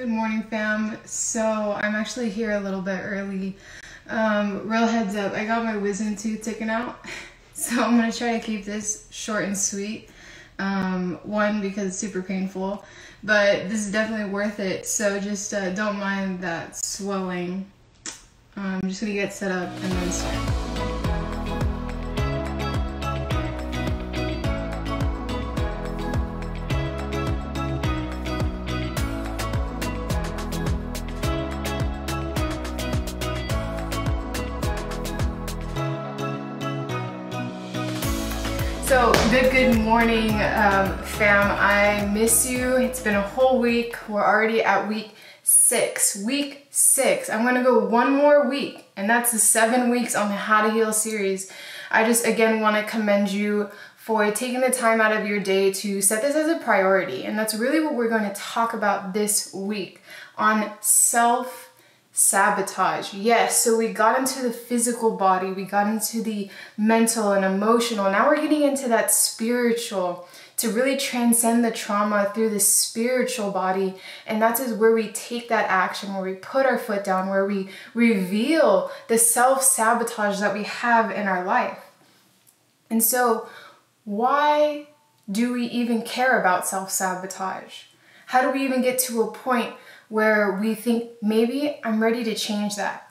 Good morning, fam. So I'm actually here a little bit early. Real heads up, I got my wisdom tooth taken out, so I'm gonna try to keep this short and sweet. One, because it's super painful, but this is definitely worth it. So just don't mind that swelling. I'm just gonna get set up and then start. So good morning, fam. I miss you. It's been a whole week. We're already at week 6. Week 6. I'm gonna go one more week, and that's the 7 weeks on the How to Heal series. I just again want to commend you for taking the time out of your day to set this as a priority, and that's really what we're going to talk about this week on self-sabotage. Yes, so we got into the physical body, we got into the mental and emotional, now we're getting into that spiritual, to really transcend the trauma through the spiritual body. And that's where we take that action, where we put our foot down, where we reveal the self-sabotage that we have in our life. And so why do we even care about self-sabotage? How do we even get to a point where we think, maybe I'm ready to change that?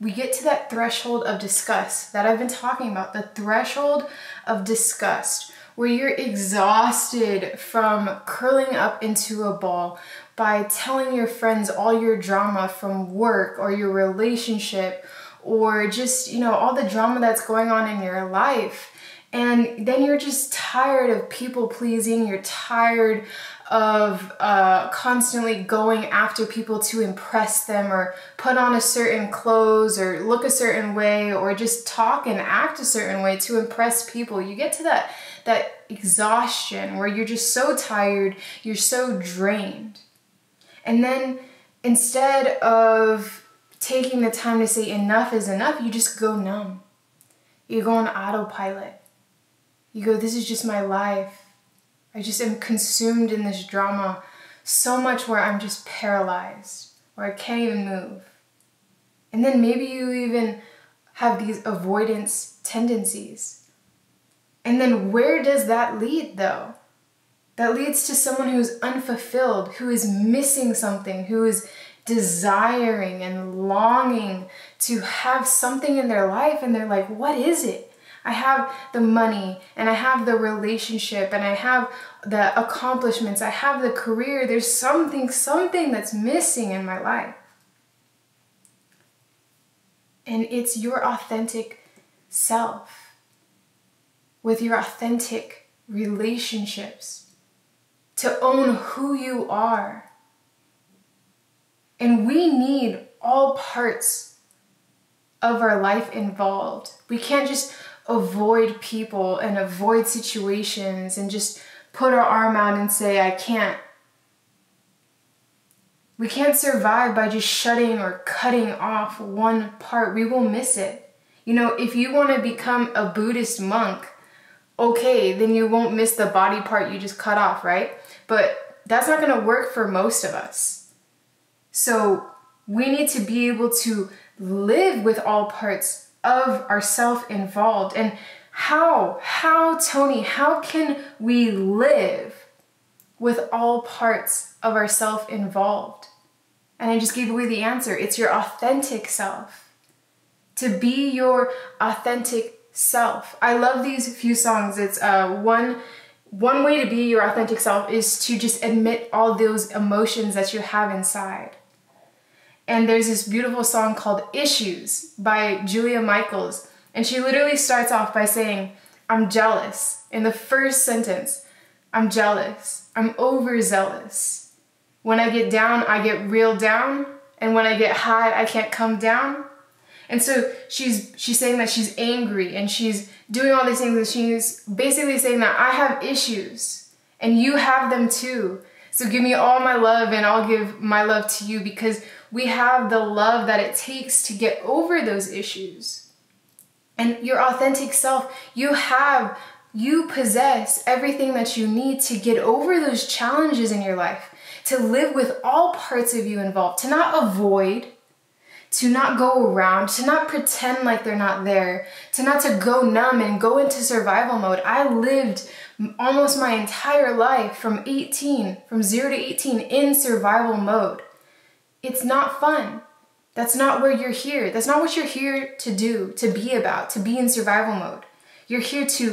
We get to that threshold of disgust that I've been talking about, the threshold of disgust, where you're exhausted from curling up into a ball by telling your friends all your drama from work or your relationship, or just, you know, all the drama that's going on in your life. And then you're just tired of people pleasing, you're tired of constantly going after people to impress them, or put on a certain clothes, or look a certain way, or just talk and act a certain way to impress people. You get to that exhaustion where you're just so tired, you're so drained. And then instead of taking the time to say enough is enough, you just go numb. You go on autopilot. You go, this is just my life. I just am consumed in this drama so much where I'm just paralyzed, or I can't even move. And then maybe you even have these avoidance tendencies. And then where does that lead, though? That leads to someone who's unfulfilled, who is missing something, who is desiring and longing to have something in their life, and they're like, what is it? I have the money, and I have the relationship, and I have the accomplishments, I have the career. There's something that's missing in my life. And it's your authentic self with your authentic relationships to own who you are. And we need all parts of our life involved. We can't just avoid people and avoid situations and just put our arm out and say, I can't. We can't survive by just shutting or cutting off one part. We will miss it. You know, if you want to become a Buddhist monk, okay, then you won't miss the body part you just cut off, right? But that's not going to work for most of us. So we need to be able to live with all parts of ourself involved. And how, Tony, how can we live with all parts of ourself involved? And I just gave away the answer. It's your authentic self. To be your authentic self. I love these few songs. It's one way to be your authentic self is to just admit all those emotions that you have inside. And there's this beautiful song called Issues by Julia Michaels. And she literally starts off by saying, I'm jealous. In the first sentence, I'm jealous. I'm overzealous. When I get down, I get real down. And when I get high, I can't come down. And so she's saying that she's angry, and she's doing all these things, and she's basically saying that I have issues and you have them too. So give me all my love and I'll give my love to you, because we have the love that it takes to get over those issues. And your authentic self, you possess everything that you need to get over those challenges in your life. to live with all parts of you involved, to not avoid, to not go around, to not pretend like they're not there, to not to go numb and go into survival mode. I lived almost my entire life from 0 to 18 in survival mode. It's not fun. That's not where you're here. That's not what you're here to do, to be about, to be in survival mode. You're here to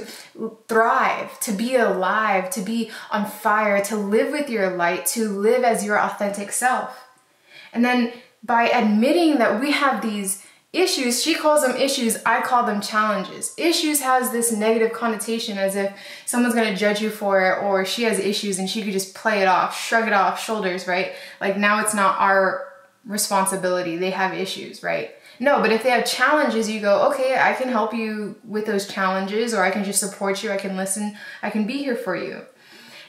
thrive, to be alive, to be on fire, to live with your light, to live as your authentic self. And then by admitting that we have these issues, she calls them issues, I call them challenges. Issues has this negative connotation as if someone's going to judge you for it, or she has issues and she could just play it off, shrug it off, shoulders, right? Like now it's not our responsibility, they have issues, right? No, but if they have challenges, you go, okay, I can help you with those challenges, or I can just support you, I can listen, I can be here for you.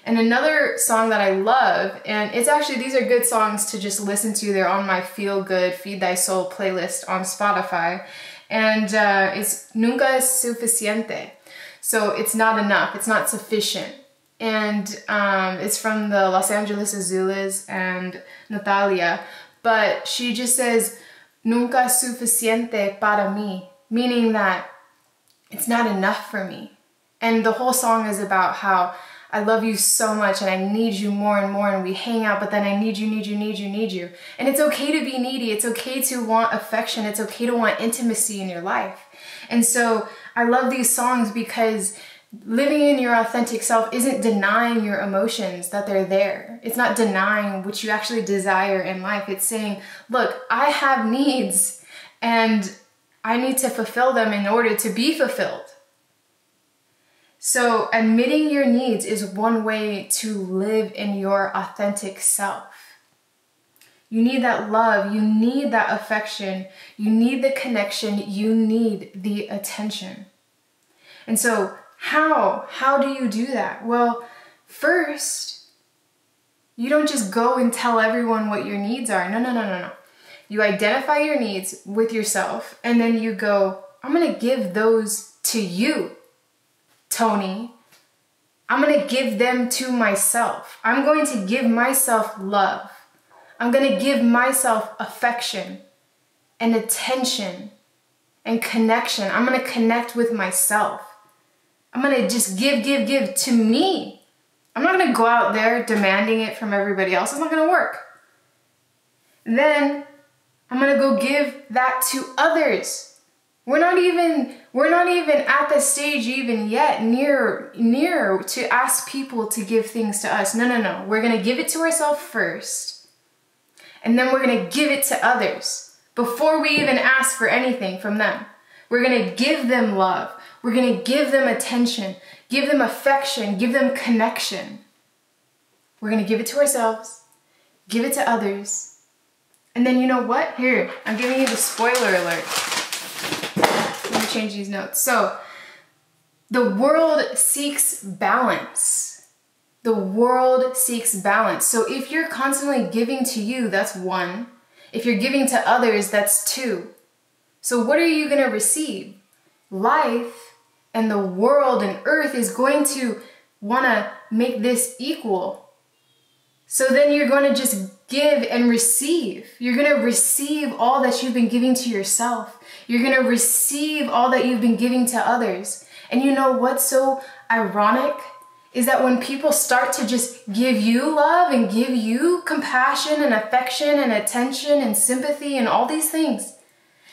And another song that I love, and it's actually, these are good songs to just listen to. They're on my Feel Good, Feed Thy Soul playlist on Spotify. And it's Nunca es Suficiente. So it's not enough, it's not sufficient. And it's from the Los Angeles Azules and Natalia. But she just says, Nunca es suficiente para mí, meaning that it's not enough for me. And the whole song is about how I love you so much and I need you more and more, and we hang out, but then I need you, need you, need you, need you. And it's okay to be needy. It's okay to want affection. It's okay to want intimacy in your life. And so I love these songs because living in your authentic self isn't denying your emotions that they're there. It's not denying what you actually desire in life. It's saying, look, I have needs and I need to fulfill them in order to be fulfilled. So admitting your needs is one way to live in your authentic self. You need that love, you need that affection, you need the connection, you need the attention. And so how do you do that? Well, first, you don't just go and tell everyone what your needs are. No, no, no, no, no. You identify your needs with yourself, and then you go, I'm going to give those to you, Tony. I'm going to give them to myself. I'm going to give myself love. I'm going to give myself affection and attention and connection. I'm going to connect with myself. I'm going to just give, give, give to me. I'm not going to go out there demanding it from everybody else. It's not going to work. And then I'm going to go give that to others. We're not even at the stage even yet near to ask people to give things to us. No, no, no. We're going to give it to ourselves first, and then we're going to give it to others before we even ask for anything from them. We're going to give them love. We're going to give them attention, give them affection, give them connection. We're going to give it to ourselves, give it to others. And then you know what? Here, I'm giving you the spoiler alert. Change these notes. So the world seeks balance. The world seeks balance. So if you're constantly giving to you, that's one. If you're giving to others, that's two. So what are you going to receive? Life and the world and earth is going to want to make this equal. So then you're going to just give and receive. You're going to receive all that you've been giving to yourself. You're going to receive all that you've been giving to others. And you know what's so ironic is that when people start to just give you love and give you compassion and affection and attention and sympathy and all these things,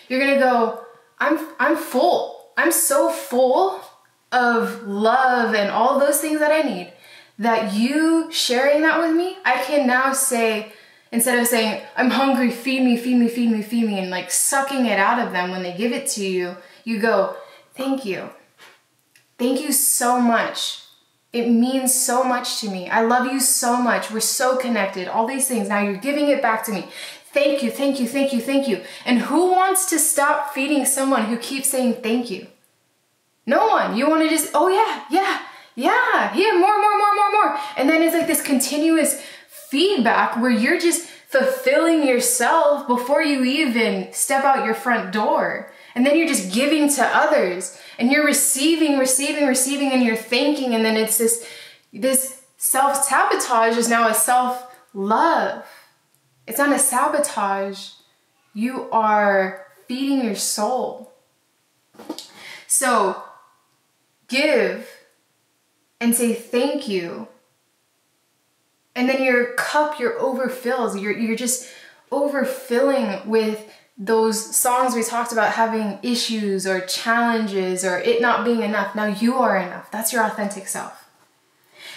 you're going to go, I'm full. I'm so full of love and all those things that I need that you sharing that with me, I can now say, instead of saying, I'm hungry, feed me, feed me, feed me, feed me, and like sucking it out of them when they give it to you, you go, thank you. Thank you so much. It means so much to me. I love you so much. We're so connected. All these things. Now you're giving it back to me. Thank you, thank you, thank you, thank you. And who wants to stop feeding someone who keeps saying thank you? No one. You want to just, oh yeah, yeah, yeah, yeah, more, more, more, more, more. And then it's like this continuous feedback where you're just fulfilling yourself before you even step out your front door. And then you're just giving to others and you're receiving, receiving, receiving, and you're thanking. And then it's this self-sabotage is now a self love. It's not a sabotage. You are feeding your soul. So give and say thank you. And then your cup, your overfills. You're just overfilling with those songs we talked about, having issues or challenges or it not being enough. Now you are enough. That's your authentic self.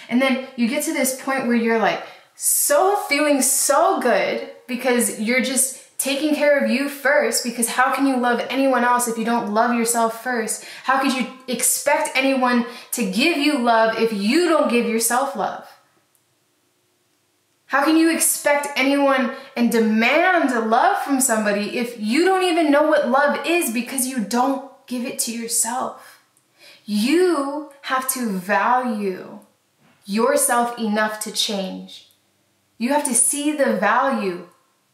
And then you get to this point where you're like so feeling so good because you're just taking care of you first, because how can you love anyone else if you don't love yourself first? How could you expect anyone to give you love if you don't give yourself love? How can you expect anyone and demand love from somebody if you don't even know what love is because you don't give it to yourself? You have to value yourself enough to change. You have to see the value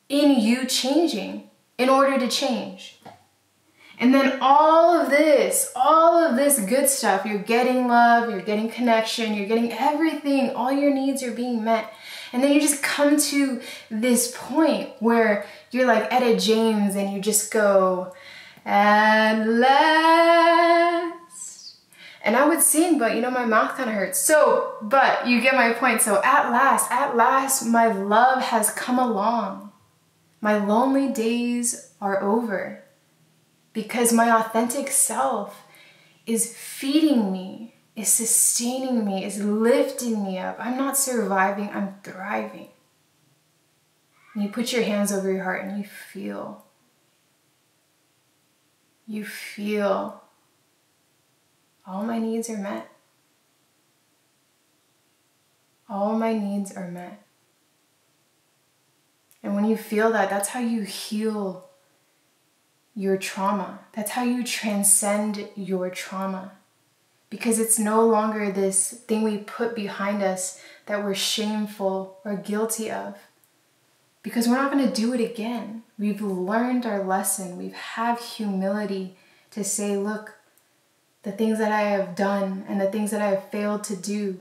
in you changing in order to change. And then all of this good stuff, you're getting love, you're getting connection, you're getting everything, all your needs are being met. And then you just come to this point where you're like Etta James and you just go, at last. And I would sing, but you know, my mouth kind of hurts. So, but you get my point. So at last, my love has come along. My lonely days are over. Because my authentic self is feeding me, is sustaining me, is lifting me up. I'm not surviving, I'm thriving. And you put your hands over your heart and you feel. You feel all my needs are met. All my needs are met. And when you feel that, that's how you heal your trauma. That's how you transcend your trauma, because it's no longer this thing we put behind us that we're shameful or guilty of, because we're not going to do it again. We've learned our lesson. We have humility to say, look, the things that I have done and the things that I have failed to do,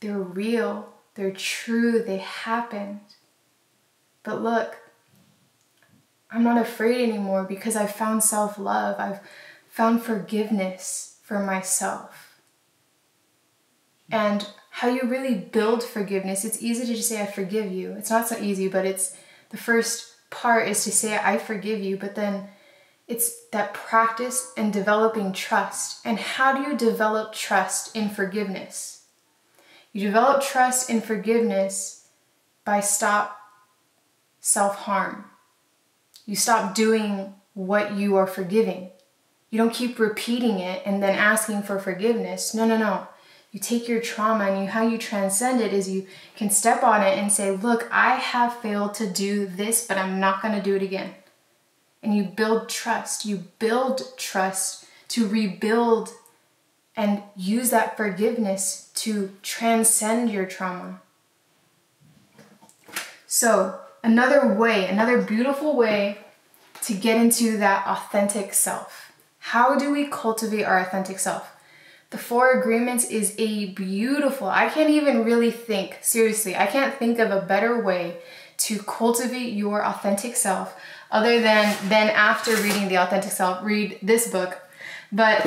they're real, they're true, they happened. But look, I'm not afraid anymore because I've found self-love. I've found forgiveness for myself. And how you really build forgiveness, it's easy to just say, I forgive you. It's not so easy, but it's the first part is to say, I forgive you. But then it's that practice and developing trust. And how do you develop trust in forgiveness? You develop trust in forgiveness by stop self-harm. You stop doing what you are forgiving. You don't keep repeating it and then asking for forgiveness. No, no, no. You take your trauma and how you transcend it is you can step on it and say, look, I have failed to do this, but I'm not going to do it again. And you build trust. You build trust to rebuild and use that forgiveness to transcend your trauma. So, another way, another beautiful way to get into that authentic self. How do we cultivate our authentic self? The Four Agreements is a beautiful, I can't even really think, seriously, I can't think of a better way to cultivate your authentic self other than after reading The Authentic Self, read this book. But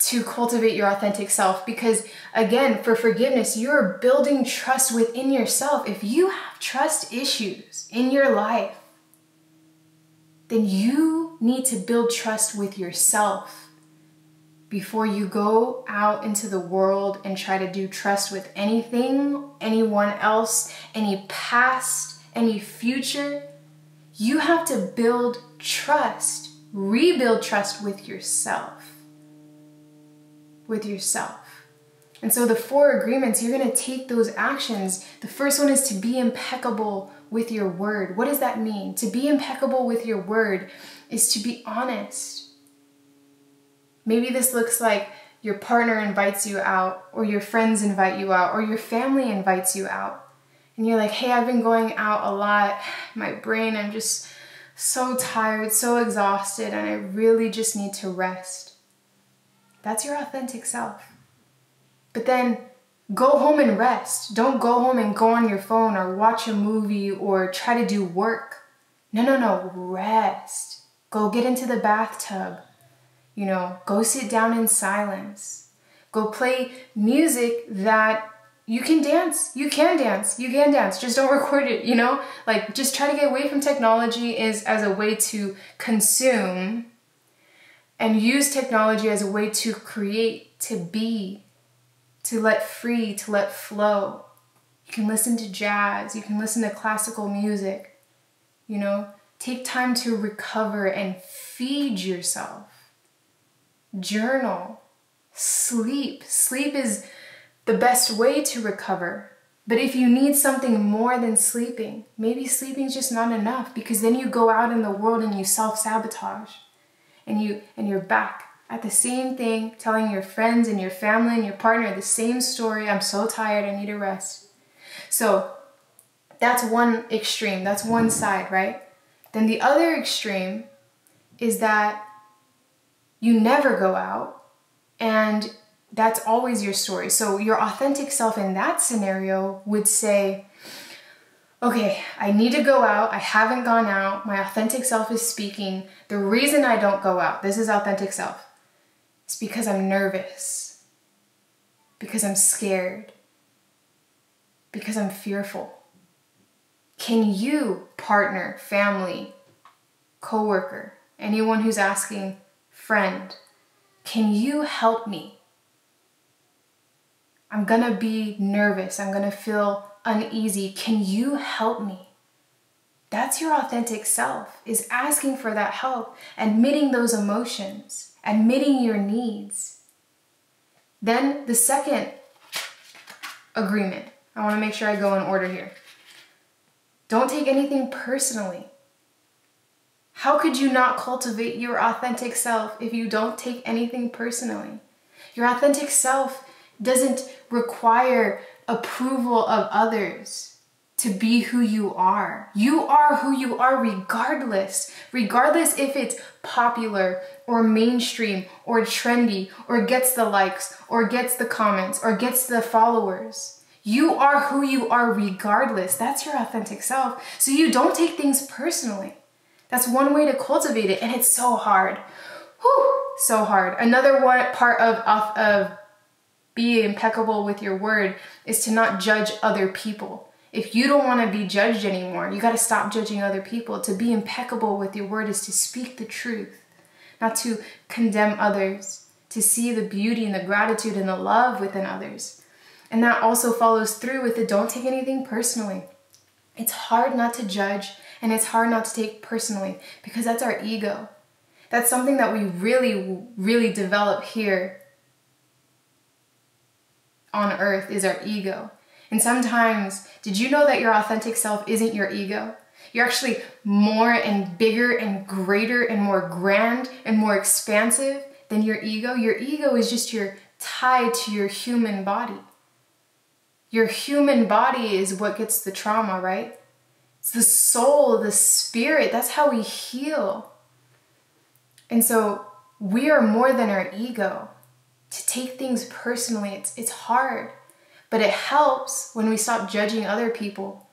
to cultivate your authentic self, because again, for forgiveness, you're building trust within yourself. If you have trust issues in your life, then you need to build trust with yourself before you go out into the world and try to do trust with anything, anyone else, any past, any future. You have to build trust, rebuild trust with yourself. And so the Four Agreements, you're going to take those actions. The first one is to be impeccable with your word. What does that mean? To be impeccable with your word is to be honest. Maybe this looks like your partner invites you out, or your friends invite you out, or your family invites you out. And you're like, hey, I've been going out a lot. My brain, I'm just so tired, so exhausted, and I really just need to rest. That's your authentic self. But then Go home and rest. Don't go home and go on your phone or watch a movie or try to do work. No, rest. Go get into the bathtub. You know, go sit down in silence. Go play music that you can dance. You can dance. Just don't record it, you know? Like, just try to get away from technology as a way to consume, and use technology as a way to create, to be, to let free, to let flow. You can listen to jazz, you can listen to classical music, you know? Take time to recover and feed yourself. Journal, sleep. Sleep is the best way to recover. But if you need something more than sleeping, maybe sleeping's just not enough, because then you go out in the world and you self-sabotage. And you're back at the same thing, telling your friends and your family and your partner the same story. I'm so tired, I need a rest. So that's one extreme, that's one side, right? Then the other extreme is that you never go out, and that's always your story. So your authentic self in that scenario would say, okay, I need to go out, I haven't gone out, my authentic self is speaking. The reason I don't go out, this is authentic self, it's because I'm nervous, because I'm scared, because I'm fearful. Can you, partner, family, coworker, anyone who's asking, friend, can you help me? I'm gonna be nervous, I'm gonna feel uneasy, can you help me? That's your authentic self, is asking for that help, admitting those emotions, admitting your needs. Then the second agreement, I want to make sure I go in order here. Don't take anything personally. How could you not cultivate your authentic self if you don't take anything personally? Your authentic self doesn't require approval of others to be who you are. You are who you are regardless if it's popular or mainstream or trendy or gets the likes or gets the comments or gets the followers. You are who you are regardless. That's your authentic self. So you don't take things personally. That's one way to cultivate it, and it's so hard. Whew, so hard. Another one part of be impeccable with your word is to not judge other people. If you don't want to be judged anymore, you got to stop judging other people. To be impeccable with your word is to speak the truth, not to condemn others, to see the beauty and the gratitude and the love within others. And that also follows through with the don't take anything personally. It's hard not to judge, and it's hard not to take personally, because that's our ego. That's something that we really, really develop here on earth, is our ego. And sometimes, did you know that your authentic self isn't your ego? You're actually more and bigger and greater and more grand and more expansive than your ego. Your ego is just your tie to your human body. Your human body is what gets the trauma, right? It's the soul, the spirit, that's how we heal. And so we are more than our ego. To take things personally, it's hard, but it helps when we stop judging other people,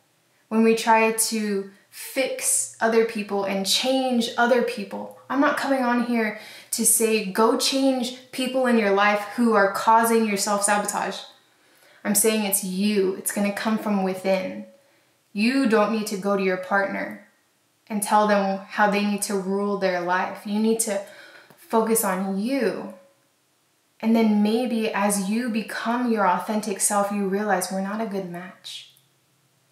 when we try to fix other people and change other people. I'm not coming on here to say go change people in your life who are causing your self-sabotage. I'm saying it's you. It's going to come from within. You don't need to go to your partner and tell them how they need to rule their life. You need to focus on you. And then maybe as you become your authentic self, you realize we're not a good match.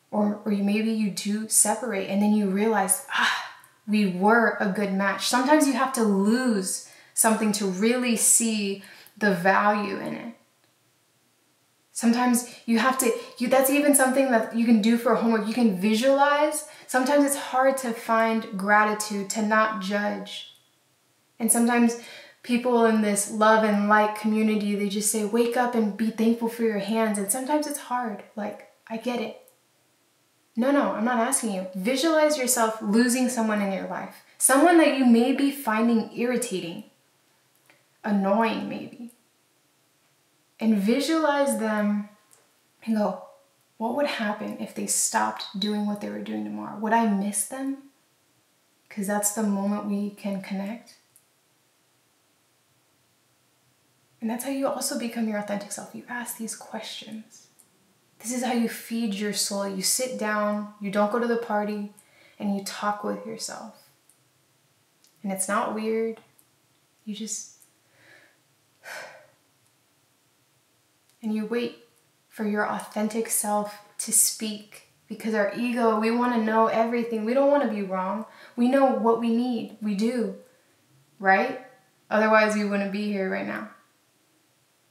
Or maybe you do separate, and then you realize, we were a good match. Sometimes you have to lose something to really see the value in it. Sometimes you have to, that's even something that you can do for homework. You can visualize. Sometimes it's hard to find gratitude, to not judge. And sometimes people in this love and light community, they just say, wake up and be thankful for your hands. And sometimes it's hard. Like, I get it. No, I'm not asking you. Visualize yourself losing someone in your life. Someone that you may be finding irritating, annoying maybe. And visualize them Hello, what would happen if they stopped doing what they were doing tomorrow? Would I miss them? Because that's the moment we can connect. And that's how you also become your authentic self. You ask these questions. This is how you feed your soul. You sit down, you don't go to the party, and you talk with yourself. And it's not weird. You just... and you wait for your authentic self to speak, because our ego, we want to know everything. We don't want to be wrong. We know what we need. We do, right? Otherwise, we wouldn't be here right now.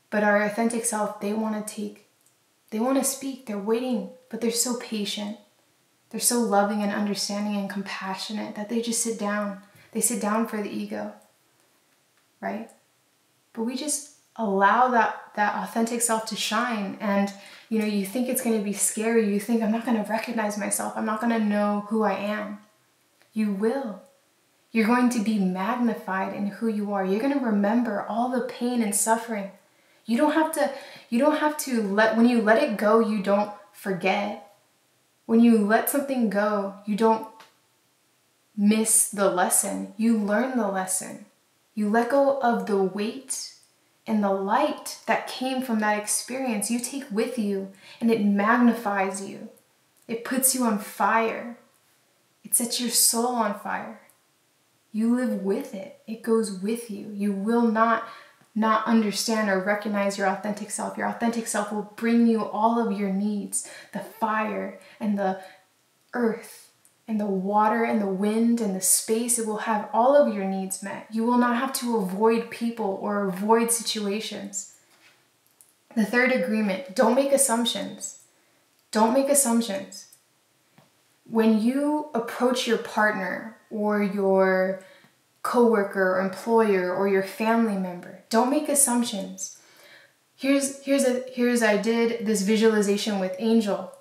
But our authentic self, they want to speak. They're waiting, but they're so patient. They're so loving and understanding and compassionate that they just sit down. They sit down for the ego, right? But we just allow that authentic self to shine. And you know, you think it's going to be scary. You think, I'm not going to recognize myself. I'm not going to know who I am. You will. You're going to be magnified in who you are. You're going to remember all the pain and suffering. You don't have to let, when you let it go, you don't forget. When you let something go, you don't miss the lesson. You learn the lesson. You let go of the weight and the light that came from that experience you take with you, and it magnifies you. It puts you on fire. It sets your soul on fire. You live with it. It goes with you. You will not understand or recognize your authentic self. Your authentic self will bring you all of your needs, the fire and the earth and the water and the wind and the space. It will have all of your needs met. You will not have to avoid people or avoid situations. The third agreement, don't make assumptions. Don't make assumptions. When you approach your partner or your coworker or employer or your family member, don't make assumptions. I did this visualization with Angel.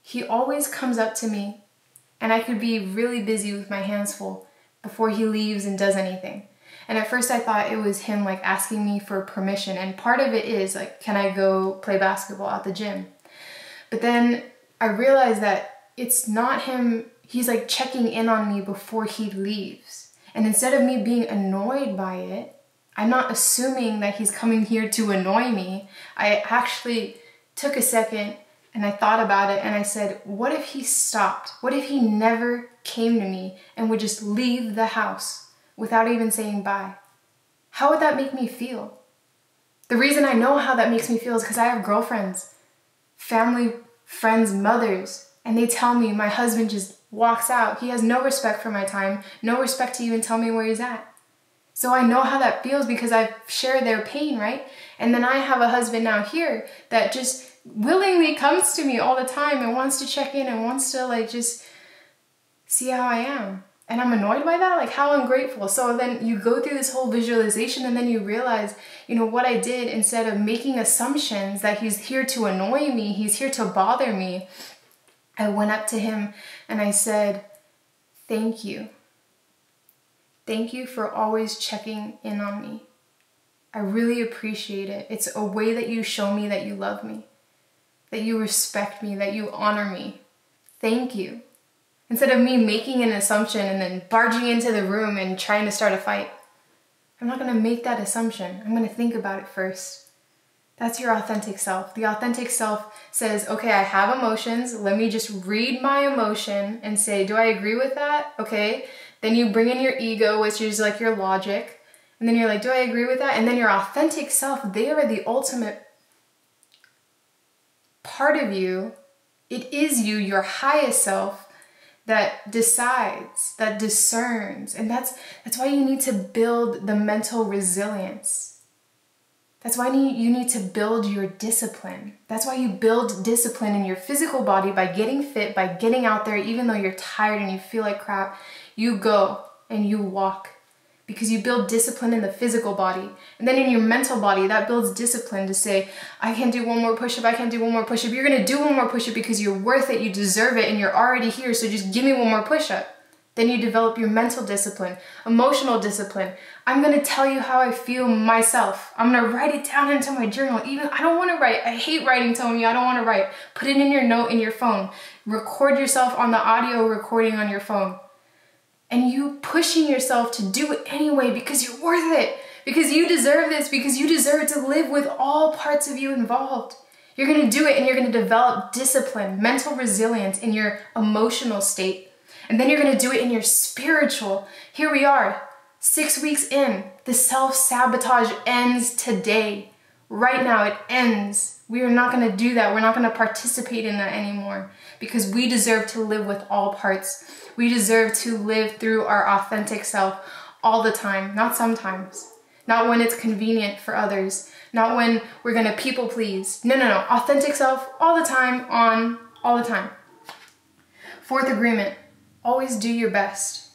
He always comes up to me, and I could be really busy with my hands full before he leaves and does anything. And at first I thought it was him like asking me for permission. And part of it is like, can I go play basketball at the gym? But then I realized that it's not him. He's like checking in on me before he leaves. And instead of me being annoyed by it, I'm not assuming that he's coming here to annoy me. I actually took a second and I thought about it, and I said, what if he stopped? What if he never came to me and would just leave the house without even saying bye? How would that make me feel? The reason I know how that makes me feel is because I have girlfriends, family, friends, mothers, and they tell me my husband just walks out. He has no respect for my time, no respect to even tell me where he's at. So I know how that feels because I've shared their pain, right? And then I have a husband now here that just willingly comes to me all the time and wants to check in and wants to like just see how I am. And I'm annoyed by that, like how ungrateful. So then you go through this whole visualization, and then you realize, you know, what I did instead of making assumptions that he's here to annoy me, he's here to bother me, I went up to him and I said, thank you. Thank you for always checking in on me. I really appreciate it. It's a way that you show me that you love me, that you respect me, that you honor me. Thank you. Instead of me making an assumption and then barging into the room and trying to start a fight, I'm not going to make that assumption. I'm going to think about it first. That's your authentic self. The authentic self says, okay, I have emotions. Let me just read my emotion and say, do I agree with that? Okay. Then you bring in your ego, which is like your logic. And then you're like, do I agree with that? And then your authentic self, they are the ultimate part of you. It is you, your highest self, that decides, that discerns. And that's why you need to build the mental resilience. That's why you need to build your discipline. That's why you build discipline in your physical body by getting fit, by getting out there, even though you're tired and you feel like crap. You go and you walk because you build discipline in the physical body. And then in your mental body, that builds discipline to say, I can do one more push-up, I can do one more push-up. You're gonna do one more push-up because you're worth it, you deserve it, and you're already here, so just give me one more push-up. Then you develop your mental discipline, emotional discipline. I'm going to tell you how I feel myself. I'm going to write it down into my journal. Even I don't want to write. I hate writing, Tony. I don't want to write. Put it in your note in your phone. Record yourself on the audio recording on your phone. And you pushing yourself to do it anyway because you're worth it. Because you deserve this. Because you deserve to live with all parts of you involved. You're going to do it and you're going to develop discipline, mental resilience in your emotional state. And then you're going to do it in your spiritual. Here we are, 6 weeks in. The self-sabotage ends today. Right now it ends. We are not going to do that. We're not going to participate in that anymore because we deserve to live with all parts. We deserve to live through our authentic self all the time, not sometimes. Not when it's convenient for others. Not when we're going to people please. No, no, no. Authentic self all the time, on all the time. Fourth agreement. Always do your best.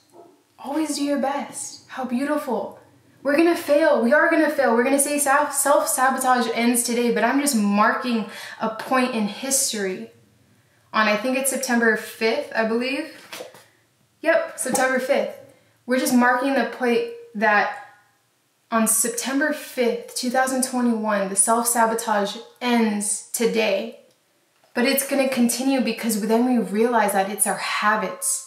Always do your best. How beautiful. We're gonna fail. We are gonna fail. We're gonna say self-sabotage ends today, but I'm just marking a point in history on, I think it's September 5th, I believe. Yep, September 5th. We're just marking the point that on September 5th, 2021, the self-sabotage ends today, but it's gonna continue because then we realize that it's our habits.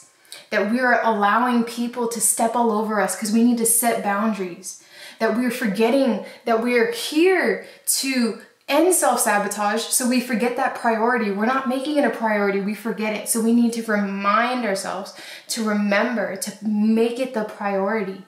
That we are allowing people to step all over us because we need to set boundaries. That we're forgetting that we're here to end self-sabotage, so we forget that priority. We're not making it a priority, we forget it. So we need to remind ourselves to remember to make it the priority.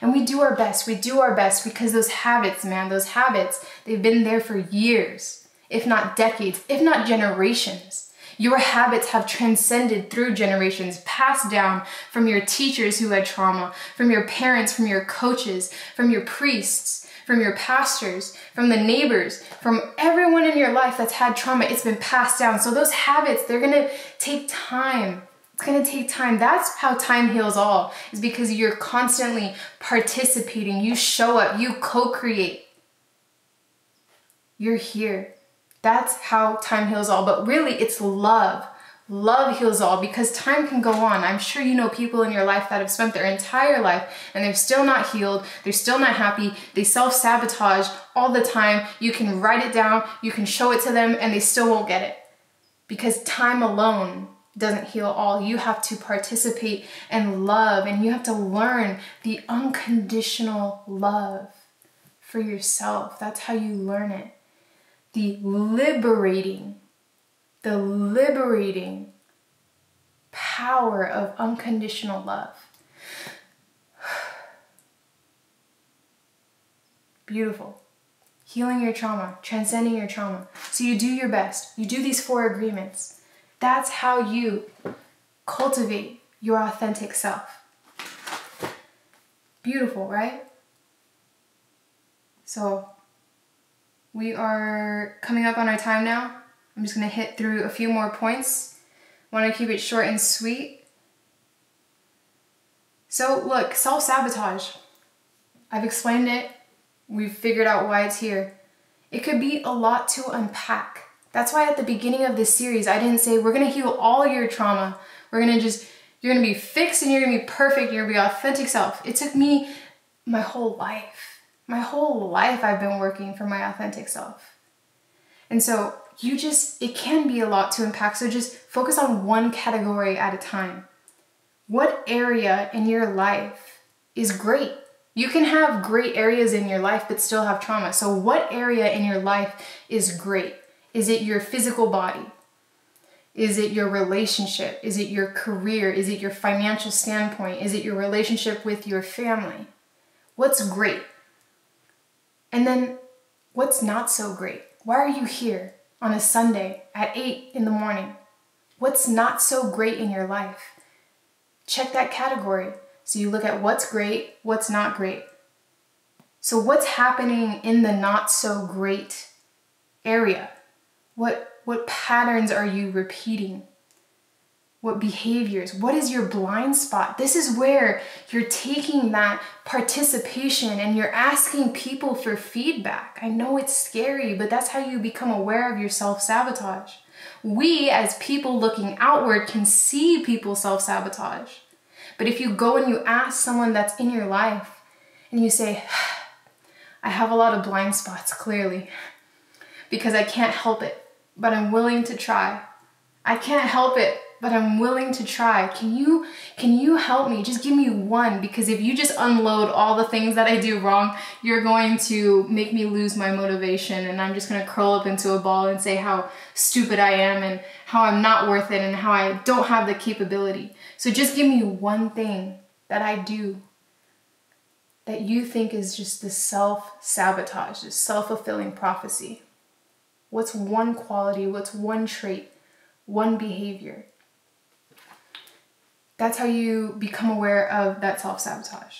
And we do our best because those habits, man, those habits, they've been there for years, if not decades, if not generations. Your habits have transcended through generations, passed down from your teachers who had trauma, from your parents, from your coaches, from your priests, from your pastors, from the neighbors, from everyone in your life that's had trauma. It's been passed down. So those habits, they're going to take time. It's going to take time. That's how time heals all, is because you're constantly participating. You show up. You co-create. You're here. That's how time heals all, but really it's love. Love heals all because time can go on. I'm sure you know people in your life that have spent their entire life and they're still not healed, they're still not happy, they self-sabotage all the time. You can write it down, you can show it to them, and they still won't get it. Because time alone doesn't heal all. You have to participate and love, and you have to learn the unconditional love for yourself. That's how you learn it. The liberating power of unconditional love. Beautiful. Healing your trauma, transcending your trauma. So you do your best. You do these four agreements. That's how you cultivate your authentic self. Beautiful, right? So we are coming up on our time now. I'm just gonna hit through a few more points. Wanna keep it short and sweet. So look, self-sabotage. I've explained it. We've figured out why it's here. It could be a lot to unpack. That's why at the beginning of this series, I didn't say, we're gonna heal all your trauma. We're gonna just, you're gonna be fixed and you're gonna be perfect. You're gonna be authentic self. It took me my whole life. My whole life I've been working for my authentic self. And so you just, it can be a lot to unpack, so just focus on one category at a time. What area in your life is great? You can have great areas in your life but still have trauma. So what area in your life is great? Is it your physical body? Is it your relationship? Is it your career? Is it your financial standpoint? Is it your relationship with your family? What's great? And then, what's not so great? Why are you here on a Sunday at 8 in the morning? What's not so great in your life? Check that category. So you look at what's great, what's not great. So what's happening in the not so great area? What patterns are you repeating? What behaviors? What is your blind spot? This is where you're taking that participation and you're asking people for feedback. I know it's scary, but that's how you become aware of your self-sabotage. We, as people looking outward, can see people self-sabotage, But if you go and you ask someone that's in your life and you say, I have a lot of blind spots, clearly, because I can't help it, but I'm willing to try. I can't help it, but I'm willing to try. Can you help me? Just give me one, because if you just unload all the things that I do wrong, you're going to make me lose my motivation, and I'm just gonna curl up into a ball and say how stupid I am and how I'm not worth it and how I don't have the capability. So just give me one thing that I do that you think is just this self-sabotage, this self-fulfilling prophecy. What's one quality? What's one trait? One behavior? That's how you become aware of that self-sabotage.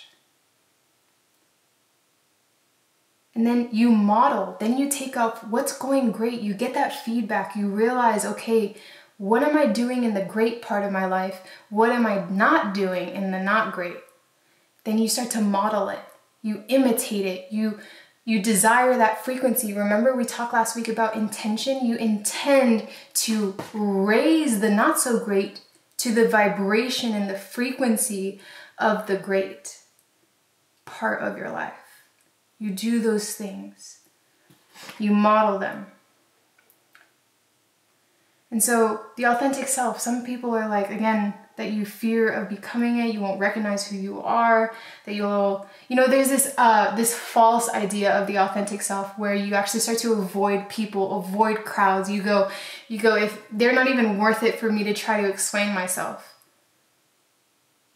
And then you model, then you take up what's going great, you get that feedback, you realize, okay, what am I doing in the great part of my life? What am I not doing in the not great? Then you start to model it, you imitate it, you desire that frequency. Remember, we talked last week about intention. You intend to raise the not so great to the vibration and the frequency of the great part of your life. You do those things. You model them. And so the authentic self, some people are like, again, that you fear of becoming it, you won't recognize who you are, that you'll, you know, there's this this false idea of the authentic self where you actually start to avoid people, avoid crowds. You go, if they're not even worth it for me to try to explain myself.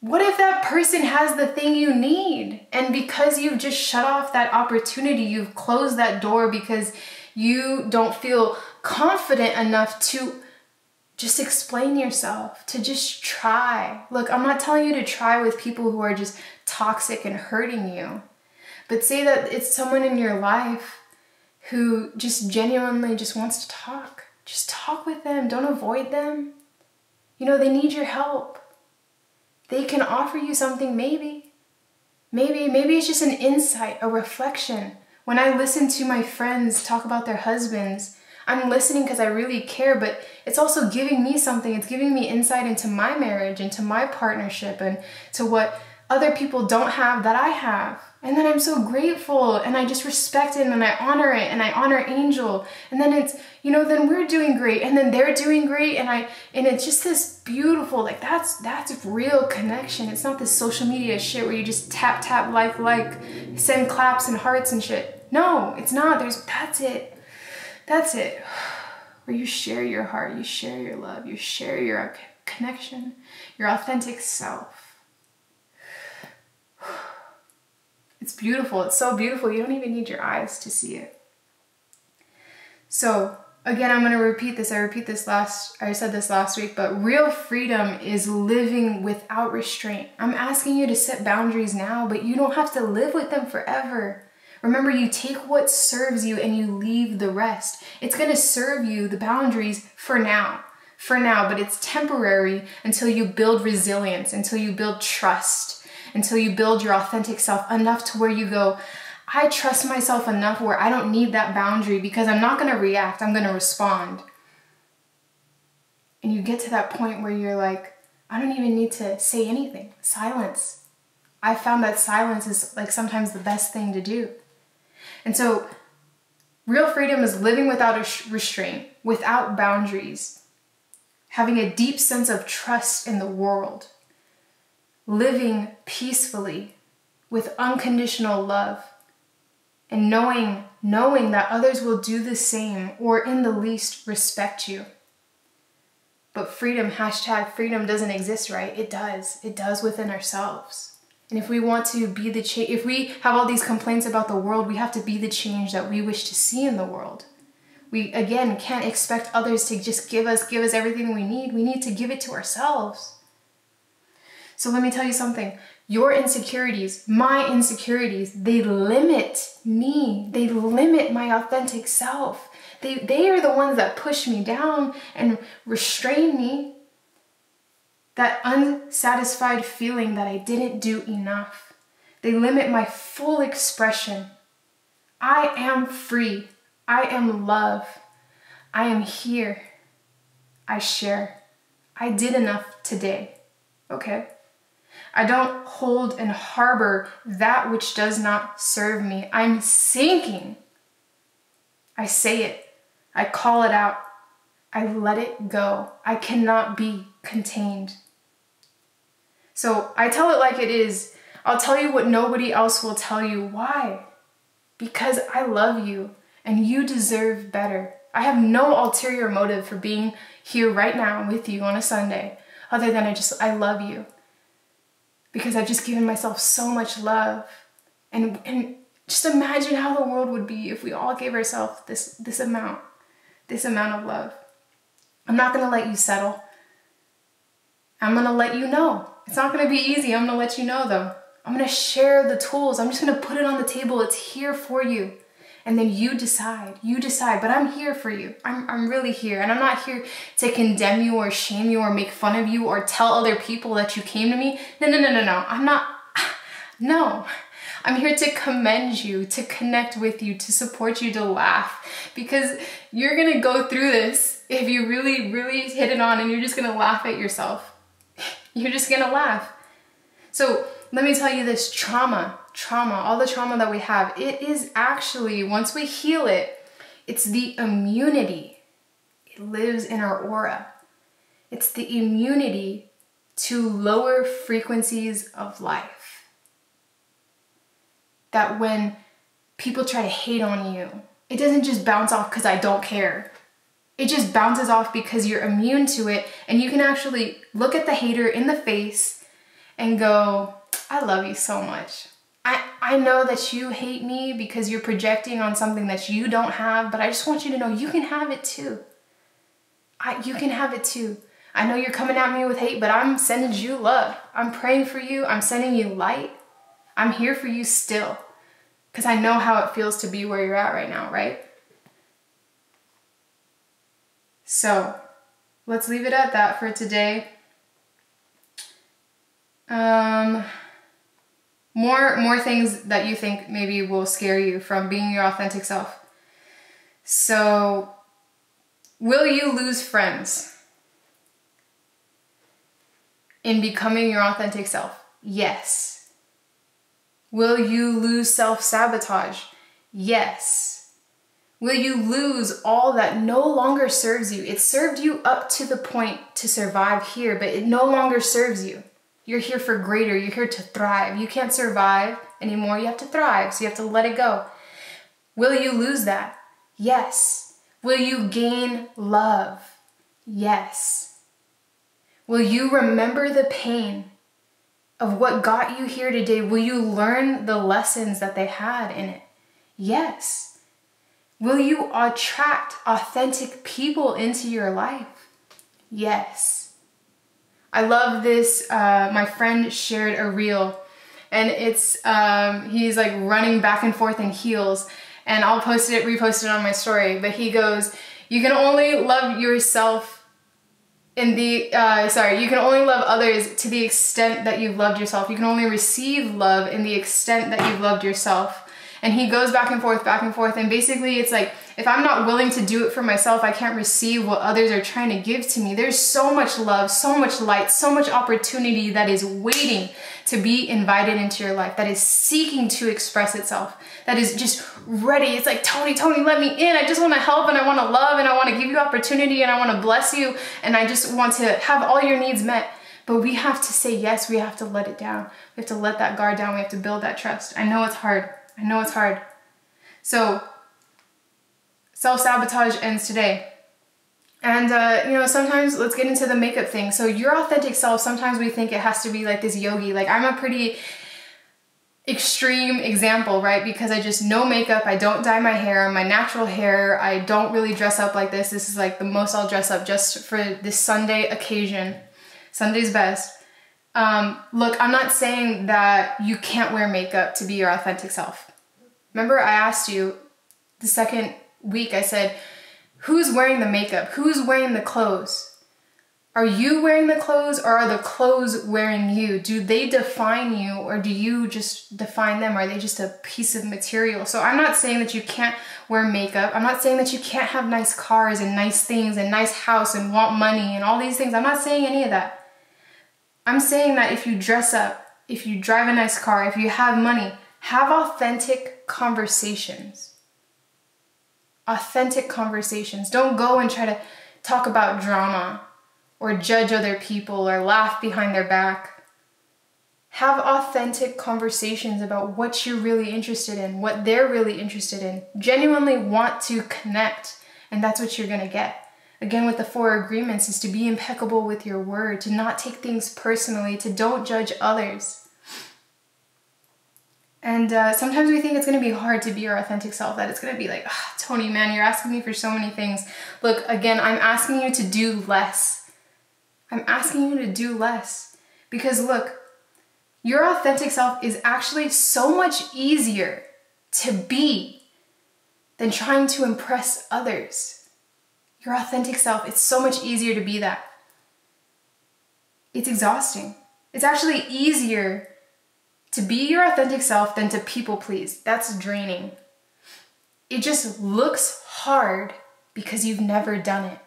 What if that person has the thing you need? And because you've just shut off that opportunity, you've closed that door because you don't feel confident enough to just explain yourself, to just try. Look, I'm not telling you to try with people who are just toxic and hurting you, but say that it's someone in your life who just genuinely just wants to talk. Just talk with them, don't avoid them. You know, they need your help. They can offer you something maybe. Maybe it's just an insight, a reflection. When I listen to my friends talk about their husbands, I'm listening because I really care, but it's also giving me something. It's giving me insight into my marriage, into my partnership, and to what other people don't have that I have. And then I'm so grateful, and I just respect it, and I honor it, and I honor Angel. And then it's, you know, then we're doing great, and then they're doing great, and it's just this beautiful, like that's real connection. It's not this social media shit where you just tap, like, send claps and hearts and shit. No, it's not. That's it. That's it, where you share your heart, you share your love, you share your connection, your authentic self. It's beautiful, it's so beautiful, you don't even need your eyes to see it. So again, I'm gonna repeat this, I said this last week, but real freedom is living without restraint. I'm asking you to set boundaries now, but you don't have to live with them forever. Remember, you take what serves you and you leave the rest. It's gonna serve you, the boundaries, for now, but it's temporary until you build resilience, until you build trust, until you build your authentic self enough to where you go, I trust myself enough where I don't need that boundary because I'm not gonna react, I'm gonna respond. And you get to that point where you're like, I don't even need to say anything, silence. I found that silence is like sometimes the best thing to do. And so real freedom is living without a restraint, without boundaries, having a deep sense of trust in the world, living peacefully with unconditional love, and knowing that others will do the same or in the least respect you. But freedom, #freedom doesn't exist, right? It does. It does within ourselves. And if we want to be the change, if we have all these complaints about the world, we have to be the change that we wish to see in the world. We, again, can't expect others to just give us everything we need. We need to give it to ourselves. So let me tell you something. Your insecurities, my insecurities, they limit me. They limit my authentic self. They are the ones that push me down and restrain me. That unsatisfied feeling that I didn't do enough. They limit my full expression. I am free. I am love. I am here. I share. I did enough today. Okay? I don't hold and harbor that which does not serve me. I'm sinking. I say it. I call it out. I let it go. I cannot be contained. So I tell it like it is. I'll tell you what nobody else will tell you. Why? Because I love you and you deserve better. I have no ulterior motive for being here right now with you on a Sunday, other than I love you. Because I've just given myself so much love. And just imagine how the world would be if we all gave ourselves this amount of love. I'm not gonna let you settle. I'm gonna let you know. It's not gonna be easy, I'm gonna let you know though. I'm gonna share the tools, I'm just gonna put it on the table, it's here for you. And then you decide, but I'm here for you. I'm really here, and I'm not here to condemn you or shame you or make fun of you or tell other people that you came to me. No, no. I'm here to commend you, to connect with you, to support you, to laugh, because you're gonna go through this if you really, really hit it on and you're just gonna laugh at yourself. You're just gonna laugh. So let me tell you this, trauma, all the trauma that we have, it is actually, once we heal it, it's the immunity. It lives in our aura. It's the immunity to lower frequencies of life. That when people try to hate on you, it doesn't just bounce off because I don't care. It just bounces off because you're immune to it, and you can actually look at the hater in the face and go, I love you so much. I know that you hate me because you're projecting on something that you don't have, but I just want you to know you can have it too. You can have it too. I know you're coming at me with hate, but I'm sending you love. I'm praying for you. I'm sending you light. I'm here for you still, because I know how it feels to be where you're at right now, right? So let's leave it at that for today. More things that you think maybe will scare you from being your authentic self. So, will you lose friends in becoming your authentic self? Yes. Will you lose self-sabotage? Yes. Will you lose all that no longer serves you? It served you up to the point to survive here, but it no longer serves you. You're here for greater, you're here to thrive. You can't survive anymore, you have to thrive, so you have to let it go. Will you lose that? Yes. Will you gain love? Yes. Will you remember the pain of what got you here today? Will you learn the lessons that they had in it? Yes. Will you attract authentic people into your life? Yes. I love this, my friend shared a reel, and it's, he's like running back and forth in heels, and I'll post it, repost it on my story, but he goes, you can only love others to the extent that you've loved yourself. You can only receive love in the extent that you've loved yourself. And he goes back and forth, and basically it's like, if I'm not willing to do it for myself, I can't receive what others are trying to give to me. There's so much love, so much light, so much opportunity that is waiting to be invited into your life, that is seeking to express itself, that is just ready. It's like, Tony, let me in. I just want to help, and I want to love, and I want to give you opportunity, and I want to bless you, and I just want to have all your needs met. But we have to say yes. We have to let it down. We have to let that guard down. We have to build that trust. I know it's hard. I know it's hard. So self-sabotage ends today. And sometimes let's get into the makeup thing. So your authentic self, sometimes we think it has to be like this yogi. Like, I'm a pretty extreme example, right? Because I just, no makeup, I don't dye my hair, my natural hair, I don't really dress up like this. This is like the most I'll dress up just for this Sunday occasion. Sunday's best. Look, I'm not saying that you can't wear makeup to be your authentic self. Remember, I asked you the second week, I said, who's wearing the makeup? Who's wearing the clothes? Are you wearing the clothes, or are the clothes wearing you? Do they define you, or do you just define them? Are they just a piece of material? So I'm not saying that you can't wear makeup. I'm not saying that you can't have nice cars and nice things and nice house and want money and all these things. I'm not saying any of that. I'm saying that if you dress up, if you drive a nice car, if you have money, have authentic conversations. Authentic conversations. Don't go and try to talk about drama or judge other people or laugh behind their back. Have authentic conversations about what you're really interested in, what they're really interested in. Genuinely want to connect, and that's what you're gonna get. Again, with the 4 agreements is to be impeccable with your word, to not take things personally, to don't judge others. And sometimes we think it's going to be hard to be our authentic self, that it's going to be like, oh, Tony, man, you're asking me for so many things. Look, again, I'm asking you to do less. I'm asking you to do less. Because look, your authentic self is actually so much easier to be than trying to impress others. Your authentic self, it's so much easier to be that. It's exhausting. It's actually easier to be your authentic self than to people please. That's draining. It just looks hard because you've never done it.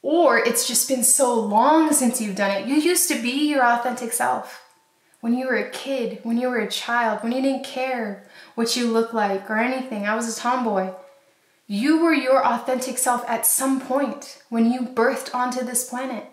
Or it's just been so long since you've done it. You used to be your authentic self. When you were a kid, when you were a child, when you didn't care what you looked like or anything. I was a tomboy. You were your authentic self at some point when you birthed onto this planet.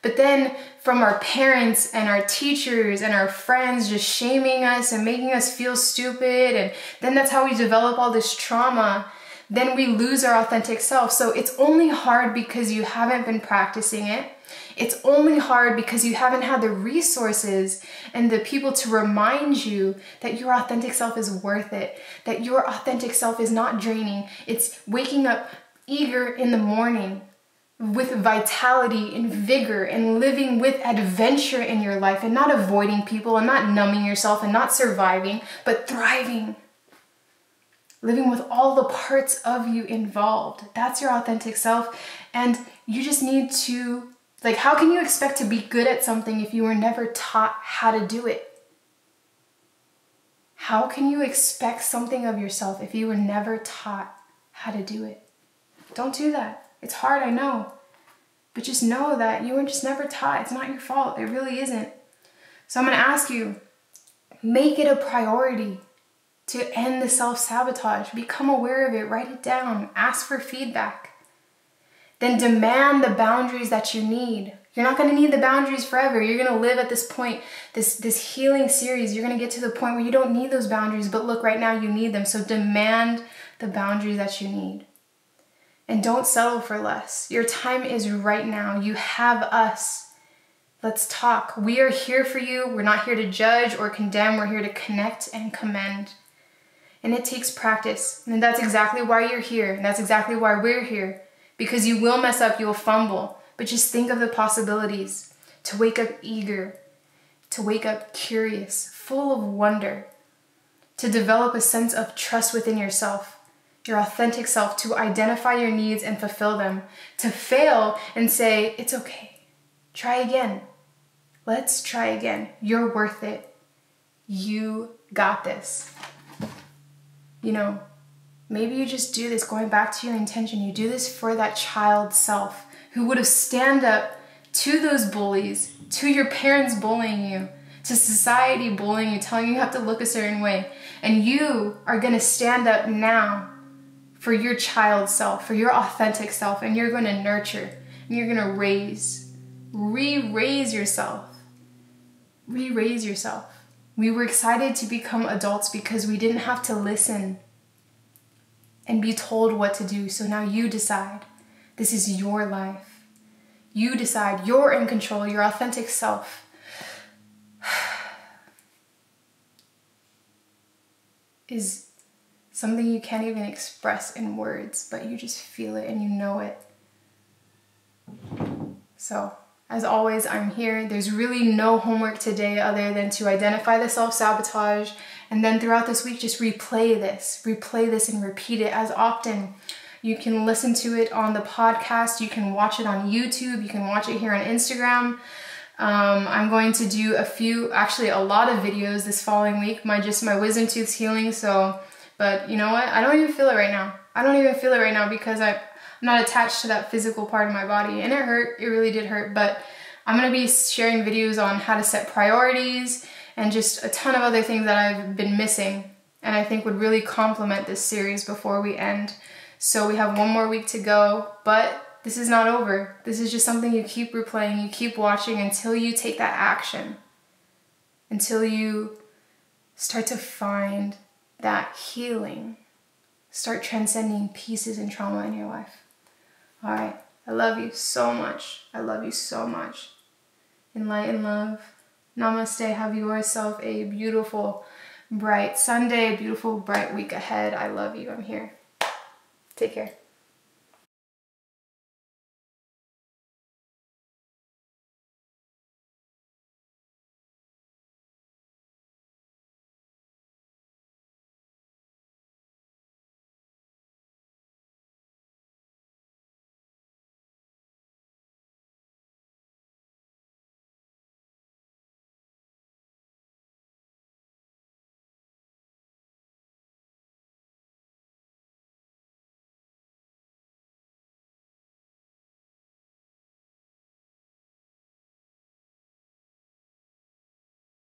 But then from our parents and our teachers and our friends just shaming us and making us feel stupid, and then that's how we develop all this trauma, then we lose our authentic self. So it's only hard because you haven't been practicing it. It's only hard because you haven't had the resources and the people to remind you that your authentic self is worth it, that your authentic self is not draining. It's waking up eager in the morning with vitality and vigor and living with adventure in your life and not avoiding people and not numbing yourself and not surviving, but thriving. Living with all the parts of you involved. That's your authentic self. And you just need to, like, how can you expect to be good at something if you were never taught how to do it? How can you expect something of yourself if you were never taught how to do it? Don't do that. It's hard, I know. But just know that you were just never taught. It's not your fault. It really isn't. So I'm going to ask you, make it a priority to end the self-sabotage. Become aware of it. Write it down. Ask for feedback. Then demand the boundaries that you need. You're not going to need the boundaries forever. You're going to live at this point, this healing series. You're going to get to the point where you don't need those boundaries, but look, right now you need them. So demand the boundaries that you need. And don't settle for less. Your time is right now. You have us. Let's talk. We are here for you. We're not here to judge or condemn. We're here to connect and commend. And it takes practice. And that's exactly why you're here. And that's exactly why we're here. Because you will mess up, you will fumble, but just think of the possibilities. To wake up eager, to wake up curious, full of wonder, to develop a sense of trust within yourself, your authentic self, to identify your needs and fulfill them, to fail and say, it's okay, try again. Let's try again. You're worth it. You got this. You know, maybe you just do this, going back to your intention, you do this for that child self who would have stand up to those bullies, to your parents bullying you, to society bullying you, telling you have to look a certain way. And you are going to stand up now for your child self, for your authentic self, and you're going to nurture, and you're going to raise, re-raise yourself, re-raise yourself. We were excited to become adults because we didn't have to listen and be told what to do. So now you decide. This is your life. You decide. You're in control. Your authentic self. is something you can't even express in words, but you just feel it and you know it. So, as always, I'm here. There's really no homework today other than to identify the self-sabotage, and then throughout this week, just replay this and repeat it as often. You can listen to it on the podcast. You can watch it on YouTube. You can watch it here on Instagram. I'm going to do a lot of videos this following week. My wisdom tooth's healing. So, but you know what? I don't even feel it right now. I don't even feel it right now because I'm not attached to that physical part of my body, and it hurt. It really did hurt, but I'm going to be sharing videos on how to set priorities and just a ton of other things that I've been missing and I think would really complement this series before we end. So we have one more week to go, but this is not over. This is just something you keep replaying, you keep watching until you take that action, until you start to find that healing. Start transcending pieces and trauma in your life. All right. I love you so much. I love you so much. In light and love. Namaste. Have yourself a beautiful, bright Sunday, a beautiful, bright week ahead. I love you. I'm here. Take care.